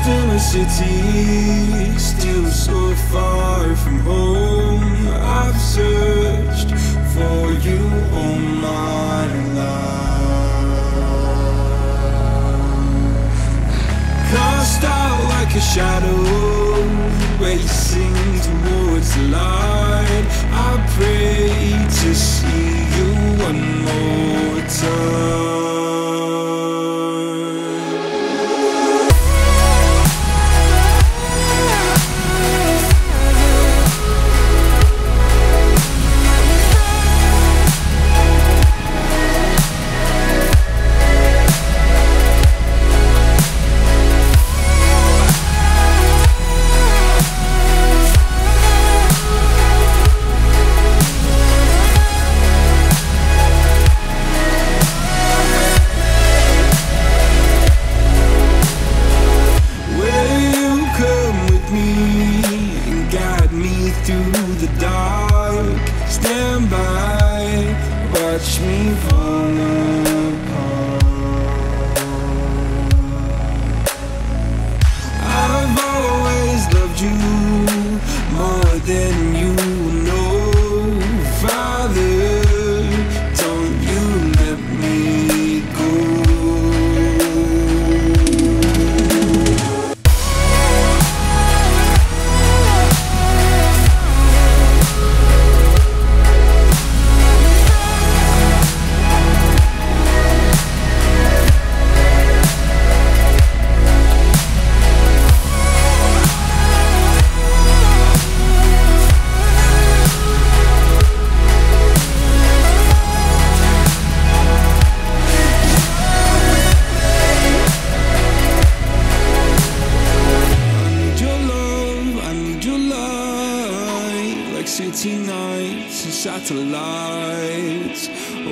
lost in the city, still so far from home. I've searched for you all my life. Cast out like a shadow, racing towards the light. I pray to see you one more time. Through the dark, stand by, watch me fall apart. I've always loved you more than you know, Father. Don't you let me go. City nights and satellites.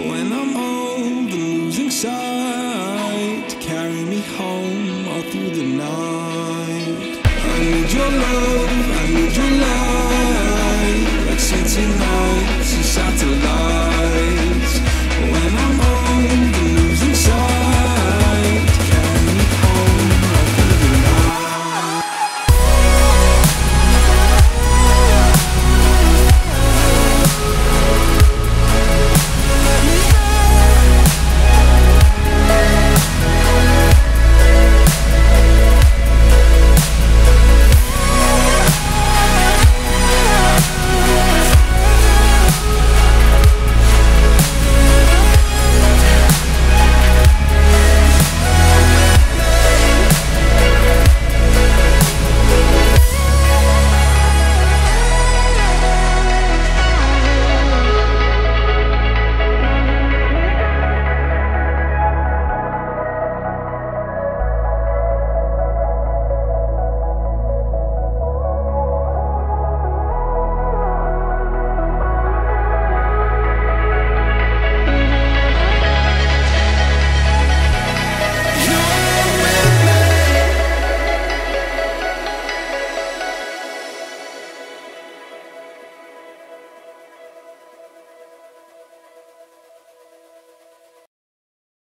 When I'm old and losing sight, carry me home all through the night. I need your love, I need your light. Like city nights and satellites.